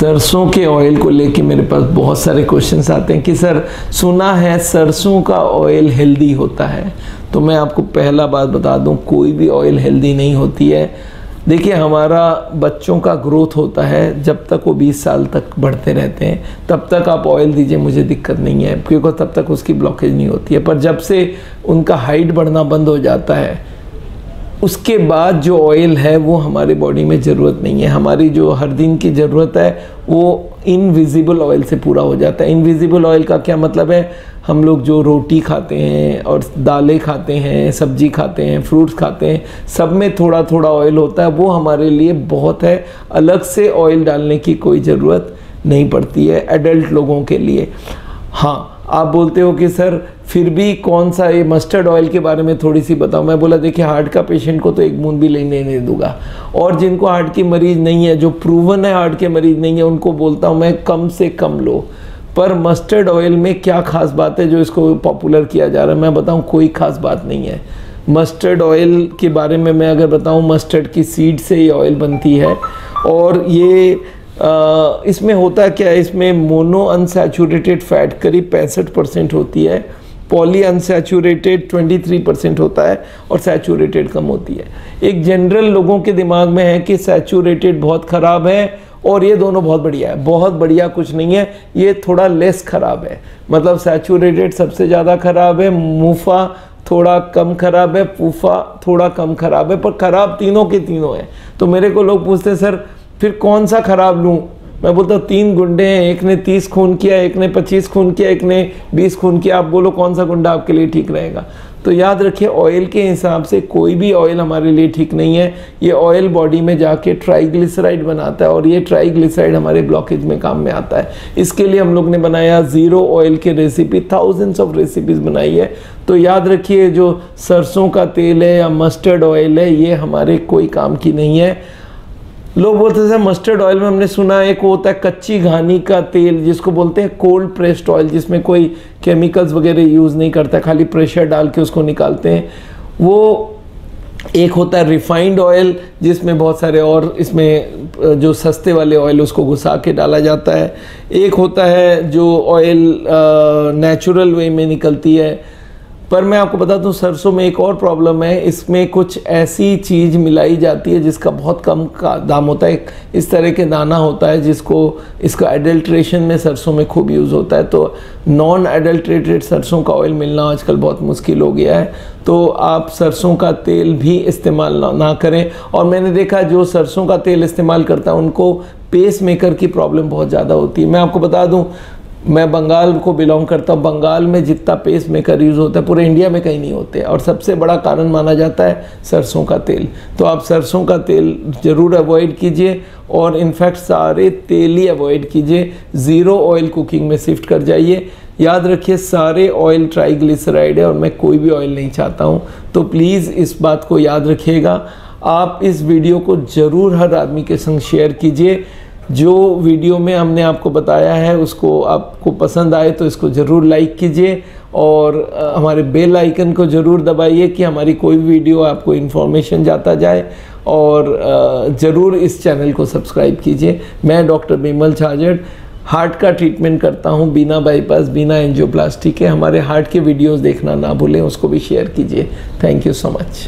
सरसों के ऑयल को लेके मेरे पास बहुत सारे क्वेश्चंस आते हैं कि सर सुना है सरसों का ऑयल हेल्दी होता है, तो मैं आपको पहला बात बता दूं, कोई भी ऑयल हेल्दी नहीं होती है। देखिए, हमारा बच्चों का ग्रोथ होता है, जब तक वो 20 साल तक बढ़ते रहते हैं तब तक आप ऑयल दीजिए, मुझे दिक्कत नहीं है, क्योंकि तब तक उसकी ब्लॉकेज नहीं होती है। पर जब से उनका हाइट बढ़ना बंद हो जाता है, उसके बाद जो ऑयल है वो हमारे बॉडी में ज़रूरत नहीं है। हमारी जो हर दिन की ज़रूरत है वो इनविजिबल ऑयल से पूरा हो जाता है। इनविजिबल ऑयल का क्या मतलब है? हम लोग जो रोटी खाते हैं और दालें खाते हैं, सब्जी खाते हैं, फ्रूट्स खाते हैं, सब में थोड़ा थोड़ा ऑयल होता है, वो हमारे लिए बहुत है, अलग से ऑयल डालने की कोई ज़रूरत नहीं पड़ती है एडल्ट लोगों के लिए। हाँ, आप बोलते हो कि सर फिर भी कौन सा, ये मस्टर्ड ऑयल के बारे में थोड़ी सी बताओ। मैं बोला देखिए, हार्ट का पेशेंट को तो एक बूंद भी लेने नहीं दूंगा, और जिनको हार्ट के मरीज़ नहीं है, जो प्रूवन है हार्ट के मरीज़ नहीं है, उनको बोलता हूँ मैं कम से कम लो। पर मस्टर्ड ऑयल में क्या ख़ास बात है जो इसको पॉपुलर किया जा रहा है? मैं बताऊँ, कोई ख़ास बात नहीं है। मस्टर्ड ऑयल के बारे में मैं अगर बताऊँ, मस्टर्ड की सीड से ये ऑयल बनती है, और ये इसमें होता क्या है, इसमें मोनोअनसैचुरेटेड फैट करीब 65% होती है, पॉलीअनसैचुरेटेड 23% होता है, और सैचुरेटेड कम होती है। एक जनरल लोगों के दिमाग में है कि सैचुरेटेड बहुत ख़राब है और ये दोनों बहुत बढ़िया है। बहुत बढ़िया कुछ नहीं है, ये थोड़ा लेस ख़राब है। मतलब सैचुरेटेड सबसे ज़्यादा ख़राब है, मुफा थोड़ा कम ख़राब है, पुफा थोड़ा कम ख़राब है, पर ख़राब तीनों के तीनों है। तो मेरे को लोग पूछते हैं सर फिर कौन सा ख़राब लूँ? मैं बोलता हूँ तीन गुंडे हैं, एक ने 30 खून किया, एक ने 25 खून किया, एक ने 20 खून किया। आप बोलो कौन सा गुंडा आपके लिए ठीक रहेगा? तो याद रखिए, ऑयल के हिसाब से कोई भी ऑयल हमारे लिए ठीक नहीं है। ये ऑयल बॉडी में जाके ट्राइग्लिसराइड बनाता है, और ये ट्राइग्लिसराइड हमारे ब्लॉकेज में काम में आता है। इसके लिए हम लोग ने बनाया ज़ीरो ऑयल के रेसिपी, थाउजेंड्स ऑफ रेसिपीज़ बनाई है। तो याद रखिए, जो सरसों का तेल है या मस्टर्ड ऑयल है, ये हमारे कोई काम की नहीं है। लोग बोलते हैं मस्टर्ड ऑयल में हमने सुना एक होता है कच्ची घानी का तेल, जिसको बोलते हैं कोल्ड प्रेस्ड ऑयल, जिसमें कोई केमिकल्स वगैरह यूज़ नहीं करता, खाली प्रेशर डाल के उसको निकालते हैं। वो एक होता है रिफाइंड ऑयल, जिसमें बहुत सारे और इसमें जो सस्ते वाले ऑयल उसको घुसा के डाला जाता है। एक होता है जो ऑयल नेचुरल वे में निकलती है। पर मैं आपको बता दूं, सरसों में एक और प्रॉब्लम है, इसमें कुछ ऐसी चीज़ मिलाई जाती है जिसका बहुत कम दाम होता है। इस तरह के दाना होता है जिसको, इसका एडल्ट्रेशन में सरसों में खूब यूज़ होता है। तो नॉन एडल्ट्रेटेड सरसों का ऑयल मिलना आजकल बहुत मुश्किल हो गया है। तो आप सरसों का तेल भी इस्तेमाल ना करें। और मैंने देखा जो सरसों का तेल इस्तेमाल करता है उनको पेसमेकर की प्रॉब्लम बहुत ज़्यादा होती है। मैं आपको बता दूँ, मैं बंगाल को बिलोंग करता हूँ, बंगाल में जितना पेसमेकर यूज़ होता है पूरे इंडिया में कहीं नहीं होते, और सबसे बड़ा कारण माना जाता है सरसों का तेल। तो आप सरसों का तेल ज़रूर अवॉइड कीजिए, और इनफैक्ट सारे तेल ही अवॉइड कीजिए, ज़ीरो ऑयल कुकिंग में शिफ्ट कर जाइए। याद रखिए, सारे ऑयल ट्राइग्लिसराइड है, और मैं कोई भी ऑयल नहीं चाहता हूँ। तो प्लीज़ इस बात को याद रखिएगा। आप इस वीडियो को ज़रूर हर आदमी के संग शेयर कीजिए। जो वीडियो में हमने आपको बताया है उसको आपको पसंद आए तो इसको ज़रूर लाइक कीजिए, और हमारे बेल आइकन को ज़रूर दबाइए कि हमारी कोई वीडियो आपको इन्फॉर्मेशन जाता जाए, और ज़रूर इस चैनल को सब्सक्राइब कीजिए। मैं डॉक्टर बिमल छाजड़ हार्ट का ट्रीटमेंट करता हूं, बिना बाईपास, बिना एंजियोप्लास्टी के। हमारे हार्ट के वीडियोज़ देखना ना भूलें, उसको भी शेयर कीजिए। Thank you so much.